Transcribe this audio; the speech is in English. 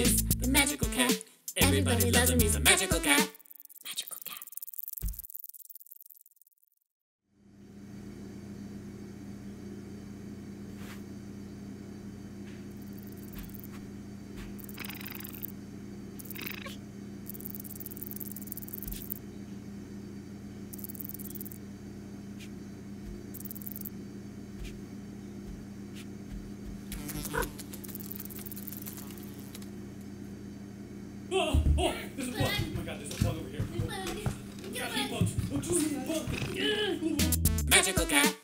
is the magical cat. Everybody loves him, he's a magical cat. Magical cat. Oh, there's a bug! Oh my god, there's a bug over here. There's a bug! Magical cat!